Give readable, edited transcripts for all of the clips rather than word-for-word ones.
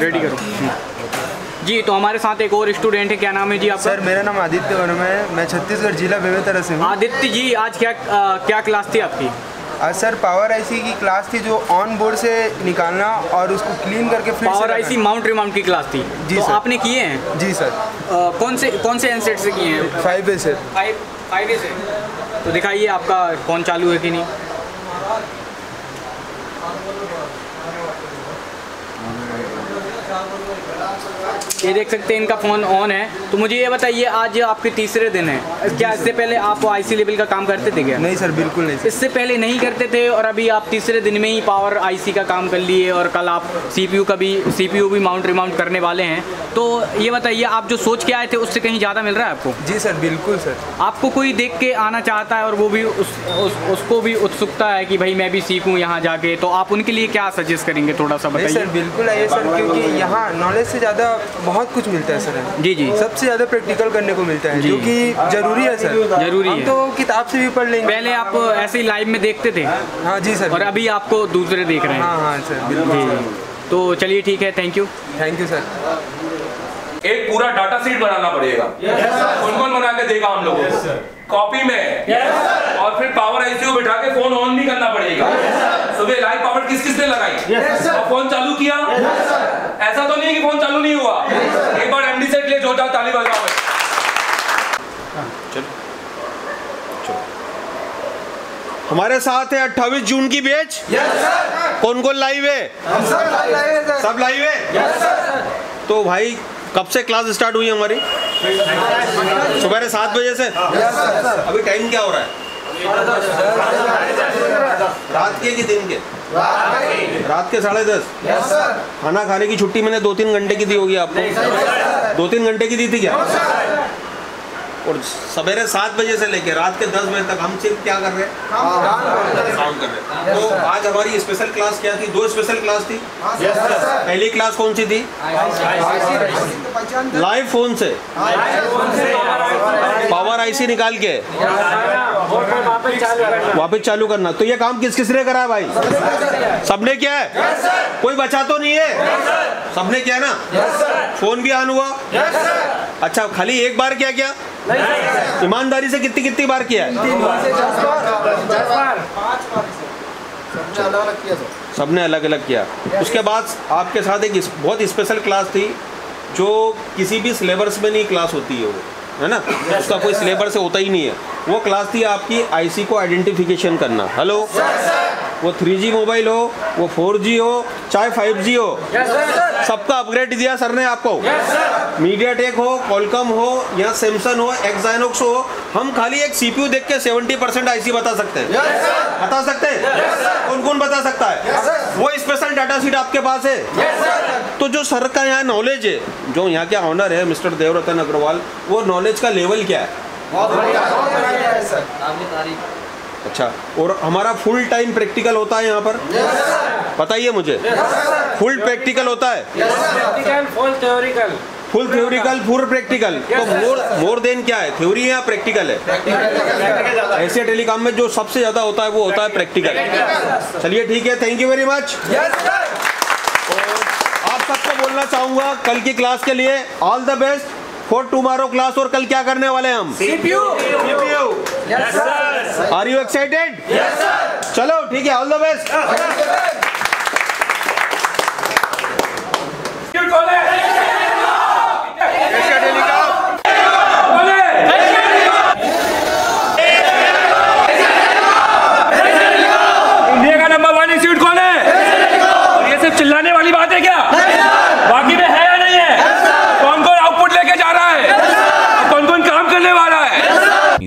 Ready करो जी। तो हमारे साथ एक और स्टूडेंट है, क्या नाम है जी आपका? सर मेरा नाम आदित्य वर्मा है, मैं छत्तीसगढ़ जिला बेवेतर से हूँ। आदित्य जी आज क्या क्लास थी आपकी? सर पावर आईसी की क्लास थी, जो ऑन बोर्ड से निकालना और उसको क्लीन करके फिर पावर आईसी माउंट रिमाउंट की क्लास थी जी। तो सर आपने किए हैं? जी सर। कौन से एनसेट से किए हैं? 5A sir. 5A से। तो दिखाइए आपका फोन चालू है कि नहीं। ये देख सकते हैं इनका फ़ोन ऑन है। तो मुझे ये बताइए आज आपके तीसरे दिन है, क्या इससे पहले आप आईसी लेवल का काम करते थे क्या? नहीं सर बिल्कुल नहीं। इससे पहले नहीं करते थे और अभी आप तीसरे दिन में ही पावर आईसी का काम कर लिए और कल आप सीपीयू भी माउंट रिमाउंट करने वाले हैं। तो ये बताइए आप जो सोच के आए थे उससे कहीं ज़्यादा मिल रहा है आपको? जी सर बिल्कुल सर। आपको कोई देख के आना चाहता है और वो भी उसको भी उत्सुकता है कि भाई मैं भी सीखूँ यहाँ जाके, तो आप उनके लिए क्या सजेस्ट करेंगे, थोड़ा सा बताइए। सर बिल्कुल आइए सर, क्योंकि यहाँ नॉलेज से ज़्यादा बहुत कुछ मिलता है सर। जी जी। सबसे ज़्यादा प्रैक्टिकल करने को मिलता है जो कि जरूरी है सर। जरूरी है। तो किताब से भी पढ़ लेंगे। पहले आप ऐसे ही लाइव में देखते थे? हाँ जी सर। और अभी आपको दूसरे देख रहे हैं? हाँ हाँ सर बिल्कुल। तो चलिए ठीक है, thank you. Thank you sir. एक पूरा डाटा सीट बनाना पड़ेगा, कौन-कौन बना के देगा हम लोगों को कॉपी में, और फिर पावर आईसीयू बैठा के फोन ऑन भी करना पड़ेगा। सुबह लाइव पावर किसने लगाई और फोन चालू किया, ऐसा तो नहीं कि फोन चालू नहीं हुआ। एक बार एमडीसी के लिए जोरदार ताली बजाओ। चलो हमारे साथ है 28 जून की बैच। कौन कौन लाइव है? सब लाइव है। तो भाई कब से क्लास स्टार्ट हुई हमारी? सुबह 7 बजे से। अभी टाइम क्या हो रहा है? रात के कि दिन के? रात के 10:30। खाना खाने की छुट्टी मैंने 2-3 घंटे की दी होगी आपको। 2-3 घंटे की दी थी क्या? और सवेरे 7 बजे से लेकर रात के 10 बजे तक हम सिर्फ क्या कर रहे हैं? काम कर रहे हैं। तो आज हमारी स्पेशल क्लास क्या थी? 2 स्पेशल क्लास थी। पहली क्लास कौन सी थी? लाइव फोन से पावर आईसी निकाल के वापस चालू करना। तो ये काम किस ने करा है भाई? सबने किया है, कोई बचा तो नहीं है, सबने किया ना। फोन भी ऑन हुआ। अच्छा खाली एक बार क्या क्या? ईमानदारी से कितनी बार किया है? सबने अलग अलग किया। उसके बाद आपके साथ एक बहुत स्पेशल क्लास थी जो किसी भी सिलेबस में नहीं क्लास होती है, वो है ना, उसका कोई सिलेबस होता ही नहीं है। वो क्लास थी आपकी आईसी को आइडेंटिफिकेशन करना। हेलो, वो 3G मोबाइल हो, वो 4G हो, चाहे 5G हो, सबका अपग्रेड दिया सर ने आपको। मीडिया टेक हो, कॉलकॉम हो, या सैमसंग हो, एक्साइनोक्स हो, हम खाली एक सीपीयू देख के 70% आईसी बता सकते हैं। बता सकते हैं? कौन कौन बता सकता है? वो स्पेशल डाटा सीट आपके पास है। तो जो सर का यहाँ नॉलेज है, जो यहाँ के ऑनर है मिस्टर देवरतन अग्रवाल, वो नॉलेज का लेवल क्या है? अच्छा। और हमारा फुल टाइम प्रैक्टिकल होता है यहाँ पर? बताइए मुझे। फुल प्रैक्टिकल होता है? Full theoretical, full practical. तो मोर देन क्या है, थ्योरी है या प्रैक्टिकल है? एशिया टेलीकॉम में जो सबसे ज्यादा होता है वो होता है प्रैक्टिकल। चलिए ठीक है, थैंक यू वेरी मच। आप सबको बोलना चाहूँगा कल की क्लास के लिए all the best for tomorrow class. और कल क्या करने वाले हैं हम? सीपीयू। Are you excited? चलो ठीक है, ऑल द बेस्ट।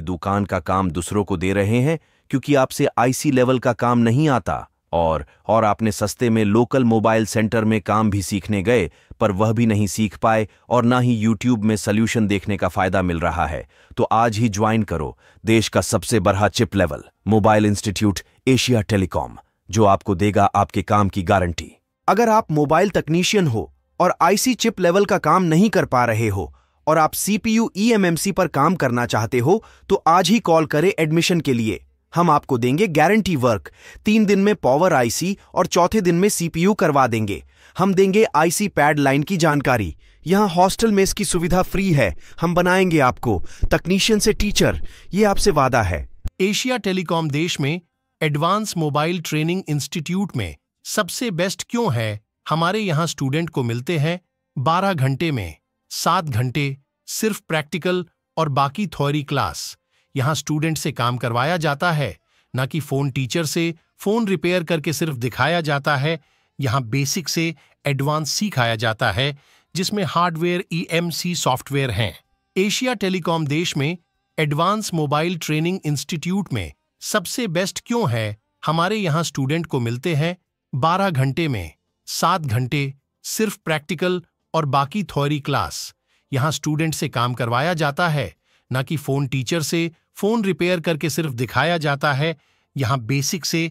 दुकान का काम दूसरों को दे रहे हैं क्योंकि आपसे आईसी लेवल का काम नहीं आता, और आपने सस्ते में लोकल मोबाइल सेंटर में काम भी सीखने गए पर वह भी नहीं सीख पाए और ना ही यूट्यूब में सॉल्यूशन देखने का फायदा मिल रहा है। तो आज ही ज्वाइन करो देश का सबसे बड़ा chip level mobile institute Asia telecom, जो आपको देगा आपके काम की गारंटी। अगर आप मोबाइल तकनीशियन हो और आईसी चिप लेवल का काम नहीं कर पा रहे हो और आप सीपीयू ईएमसी पर काम करना चाहते हो तो आज ही कॉल करें एडमिशन के लिए। हम आपको देंगे गारंटी वर्क, 3 दिन में पावर आईसी और 4थे दिन में सीपीयू करवा देंगे। हम देंगे आईसी पैड लाइन की जानकारी। यहाँ हॉस्टल में इसकी सुविधा फ्री है, हम बनाएंगे आपको तकनीशियन से टीचर, ये आपसे वादा है। एशिया टेलीकॉम देश में एडवांस मोबाइल ट्रेनिंग इंस्टीट्यूट में सबसे बेस्ट क्यों है? हमारे यहाँ स्टूडेंट को मिलते हैं 12 घंटे में 7 घंटे सिर्फ प्रैक्टिकल और बाकी थ्योरी क्लास। यहाँ स्टूडेंट से काम करवाया जाता है, ना कि फ़ोन टीचर से फ़ोन रिपेयर करके सिर्फ दिखाया जाता है। यहाँ बेसिक से एडवांस सिखाया जाता है, जिसमें हार्डवेयर ईएमसी सॉफ्टवेयर हैं। एशिया टेलीकॉम देश में एडवांस मोबाइल ट्रेनिंग इंस्टीट्यूट में सबसे बेस्ट क्यों है? हमारे यहाँ स्टूडेंट को मिलते हैं 12 घंटे में 7 घंटे सिर्फ प्रैक्टिकल और बाकी थ्योरी क्लास। यहाँ स्टूडेंट से काम करवाया जाता है, ना कि फ़ोन टीचर से फ़ोन रिपेयर करके सिर्फ दिखाया जाता है। यहाँ बेसिक से